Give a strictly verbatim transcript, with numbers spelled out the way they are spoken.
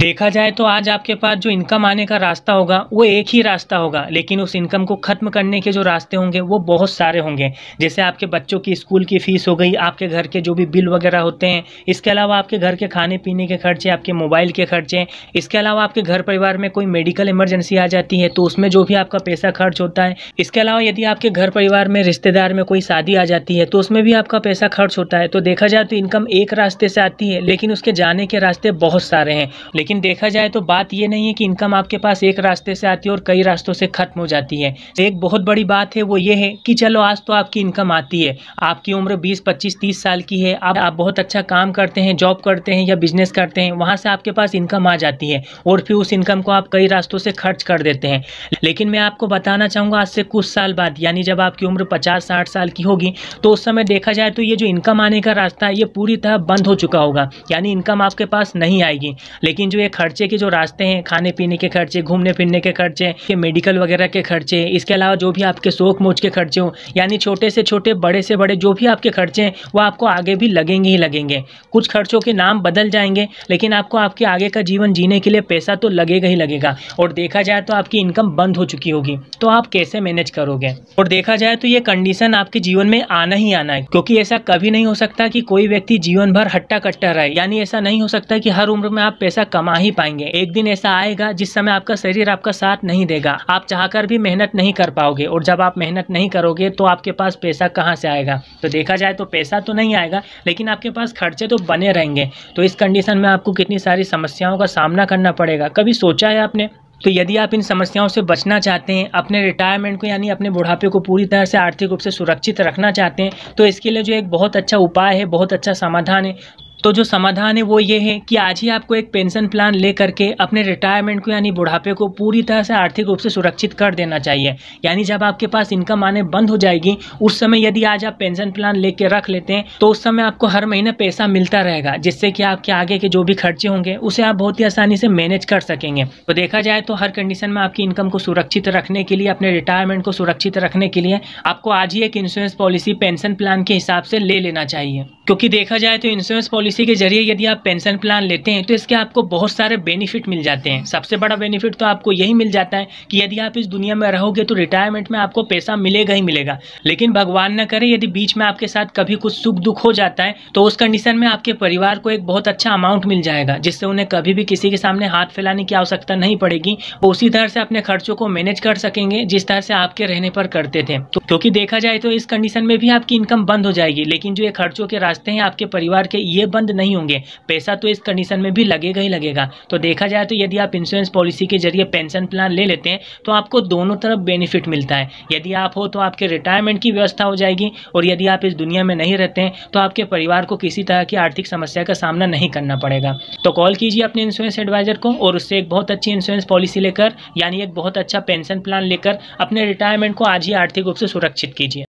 देखा जाए तो आज आपके पास जो इनकम आने का रास्ता होगा वो एक ही रास्ता होगा, लेकिन उस इनकम को ख़त्म करने के जो रास्ते होंगे वो बहुत सारे होंगे। जैसे आपके बच्चों की स्कूल की फ़ीस हो गई, आपके घर के जो भी बिल वगैरह होते हैं, इसके अलावा आपके घर के खाने पीने के खर्चे, आपके मोबाइल के खर्चे, इसके अलावा आपके घर परिवार में कोई मेडिकल इमरजेंसी आ जाती है तो उसमें जो भी आपका पैसा खर्च होता है। इसके अलावा यदि आपके घर परिवार में रिश्तेदार में कोई शादी आ जाती है तो उसमें भी आपका पैसा खर्च होता है। तो देखा जाए तो इनकम एक रास्ते से आती है, लेकिन उसके जाने के रास्ते बहुत सारे हैं। लेकिन देखा जाए तो बात ये नहीं है कि इनकम आपके पास एक रास्ते से आती है और कई रास्तों से खत्म हो जाती है। एक बहुत बड़ी बात है वो ये है कि चलो आज तो आपकी इनकम आती है, आपकी उम्र बीस, पच्चीस, तीस साल की है, आप आप बहुत अच्छा काम करते हैं, जॉब करते हैं या बिजनेस करते हैं, वहाँ से आपके पास इनकम आ जाती है और फिर उस इनकम को आप कई रास्तों से खर्च कर देते हैं। लेकिन मैं आपको बताना चाहूँगा आज से कुछ साल बाद, यानी जब आपकी उम्र पचास साठ साल की होगी, तो उस समय देखा जाए तो ये जो इनकम आने का रास्ता है ये पूरी तरह बंद हो चुका होगा, यानी इनकम आपके पास नहीं आएगी। लेकिन जो ये खर्चे के जो रास्ते हैं, खाने पीने के खर्चे, घूमने फिरने के खर्चे, ये मेडिकल वगैरह के खर्चे, इसके अलावा जो भी आपके शौक मौज के खर्चे हो, यानी छोटे से छोटे बड़े से बड़े जो भी आपके खर्चे हैं वो आपको आगे भी लगेंगे ही लगेंगे। कुछ खर्चों के नाम बदल जाएंगे लेकिन आपको आपके आगे का जीवन जीने के लिए पैसा तो लगेगा ही लगेगा। और देखा जाए तो आपकी इनकम बंद हो चुकी होगी तो आप कैसे मैनेज करोगे। और देखा जाए तो ये कंडीशन आपके जीवन में आना ही आना है, क्योंकि ऐसा कभी नहीं हो सकता कि कोई व्यक्ति जीवन भर हट्टा कट्टा रहे, यानी ऐसा नहीं हो सकता कि हर उम्र में आप पैसा कमा ही पाएंगे। एक दिन ऐसा आएगा जिस समय आपका शरीर आपका साथ नहीं देगा, आप चाहकर भी मेहनत नहीं कर पाओगे, और जब आप मेहनत नहीं करोगे तो आपके पास पैसा कहाँ से आएगा। तो देखा जाए तो पैसा तो नहीं आएगा लेकिन आपके पास खर्चे तो बने रहेंगे। तो इस कंडीशन में आपको कितनी सारी समस्याओं का सामना करना पड़ेगा, कभी सोचा है आपने। तो यदि आप इन समस्याओं से बचना चाहते हैं, अपने रिटायरमेंट को यानी अपने बुढ़ापे को पूरी तरह से आर्थिक रूप से सुरक्षित रखना चाहते हैं, तो इसके लिए जो एक बहुत अच्छा उपाय है, बहुत अच्छा समाधान है, तो जो समाधान है वो ये है कि आज ही आपको एक पेंशन प्लान ले करके अपने रिटायरमेंट को यानी बुढ़ापे को पूरी तरह से आर्थिक रूप से सुरक्षित कर देना चाहिए। यानी जब आपके पास इनकम आने बंद हो जाएगी उस समय यदि आज आप पेंशन प्लान लेके रख लेते हैं तो उस समय आपको हर महीने पैसा मिलता रहेगा, जिससे कि आपके आगे के जो भी खर्चे होंगे उसे आप बहुत ही आसानी से मैनेज कर सकेंगे। तो देखा जाए तो हर कंडीशन में आपकी इनकम को सुरक्षित रखने के लिए, अपने रिटायरमेंट को सुरक्षित रखने के लिए आपको आज ही एक इंश्योरेंस पॉलिसी पेंशन प्लान के हिसाब से ले लेना चाहिए, क्योंकि देखा जाए तो इंश्योरेंस पॉलिसी के जरिए यदि आप पेंशन प्लान लेते हैं तो इसके आपको बहुत सारे बेनिफिट मिल जाते हैं। सबसे बड़ा बेनिफिट तो आपको यही मिल जाता है कि यदि आप इस दुनिया में रहोगे तो रिटायरमेंट में आपको पैसा मिलेगा ही मिलेगा, लेकिन भगवान न करे यदि बीच में आपके साथ कभी कुछ सुख दुख हो जाता है तो उस कंडीशन में आपके परिवार को एक बहुत अच्छा अमाउंट मिल जाएगा, जिससे उन्हें कभी भी किसी के सामने हाथ फैलाने की आवश्यकता नहीं पड़ेगी। वो उसी तरह से अपने खर्चों को मैनेज कर सकेंगे जिस तरह से आपके रहने पर करते थे। क्योंकि देखा जाए तो इस कंडीशन में भी आपकी इनकम बंद हो जाएगी, लेकिन जो ये खर्चों के रास्ते हैं आपके परिवार के ये बंद नहीं होंगे, पैसा तो इस कंडीशन में भी लगेगा ही लगेगा। तो देखा जाए तो यदि आप इंश्योरेंस पॉलिसी के जरिए पेंशन प्लान ले लेते हैं तो आपको दोनों तरफ बेनिफिट मिलता है। यदि आप हो तो आपके रिटायरमेंट की व्यवस्था हो जाएगी, और यदि आप इस दुनिया में नहीं रहते हैं तो आपके परिवार को किसी तरह की आर्थिक समस्या का सामना नहीं करना पड़ेगा। तो कॉल कीजिए अपने इंश्योरेंस एडवाइजर को और उससे एक बहुत अच्छी इंश्योरेंस पॉलिसी लेकर यानी एक बहुत अच्छा पेंशन प्लान लेकर अपने रिटायरमेंट को आज ही आर्थिक रूप से सुरक्षित कीजिए।